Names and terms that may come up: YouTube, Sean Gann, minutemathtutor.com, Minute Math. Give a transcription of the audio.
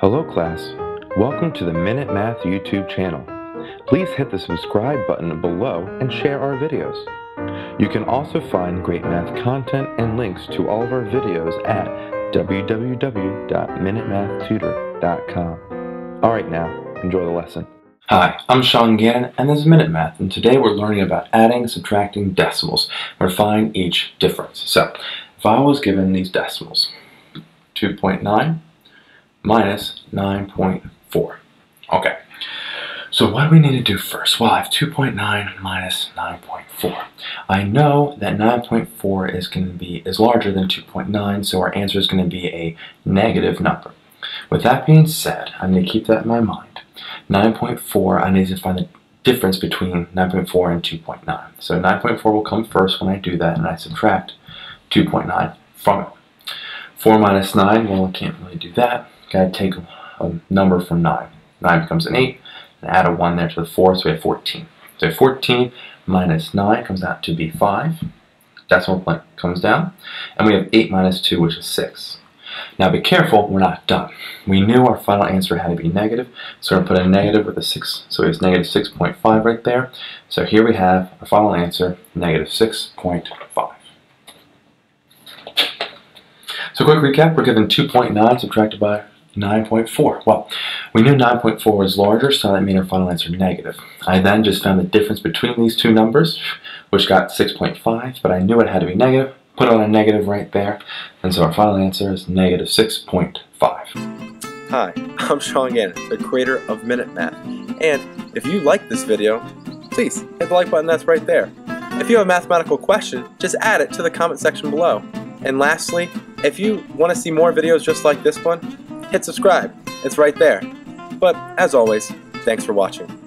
Hello class, welcome to the Minute Math YouTube channel. Please hit the subscribe button below and share our videos. You can also find great math content and links to all of our videos at www.minutemathtutor.com. Alright now, enjoy the lesson. Hi, I'm Sean Gann and this is Minute Math, and today we're learning about adding, subtracting decimals. We're going to find each difference. So, if I was given these decimals, 2.9, minus 9.4. Okay, so what do we need to do first? Well, I have 2.9 minus 9.4. I know that 9.4 is larger than 2.9, so our answer is going to be a negative number. With that being said, I'm going to keep that in my mind. 9.4, I need to find the difference between 9.4 and 2.9. So 9.4 will come first when I do that, and I subtract 2.9 from it. 4 minus 9, well, I can't really do that. Gotta take a number from 9. 9 becomes an 8, and add a 1 there to the 4, so we have 14. So 14 minus 9 comes out to be 5. Decimal point comes down, and we have 8 minus 2, which is 6. Now be careful, we're not done. We knew our final answer had to be negative, so we're gonna put a negative with a 6, so it's negative 6.5 right there. So here we have our final answer, negative 6.5. So quick recap, we're given 2.9 subtracted by 9.4. Well, we knew 9.4 was larger, so that made our final answer negative. I then just found the difference between these two numbers, which got 6.5, but I knew it had to be negative, put on a negative right there, and so our final answer is negative 6.5. Hi, I'm Sean Gann, the creator of Minute Math, and if you like this video, please hit the like button that's right there. If you have a mathematical question, just add it to the comment section below. And lastly, if you want to see more videos just like this one, hit subscribe. It's right there. But as always, thanks for watching.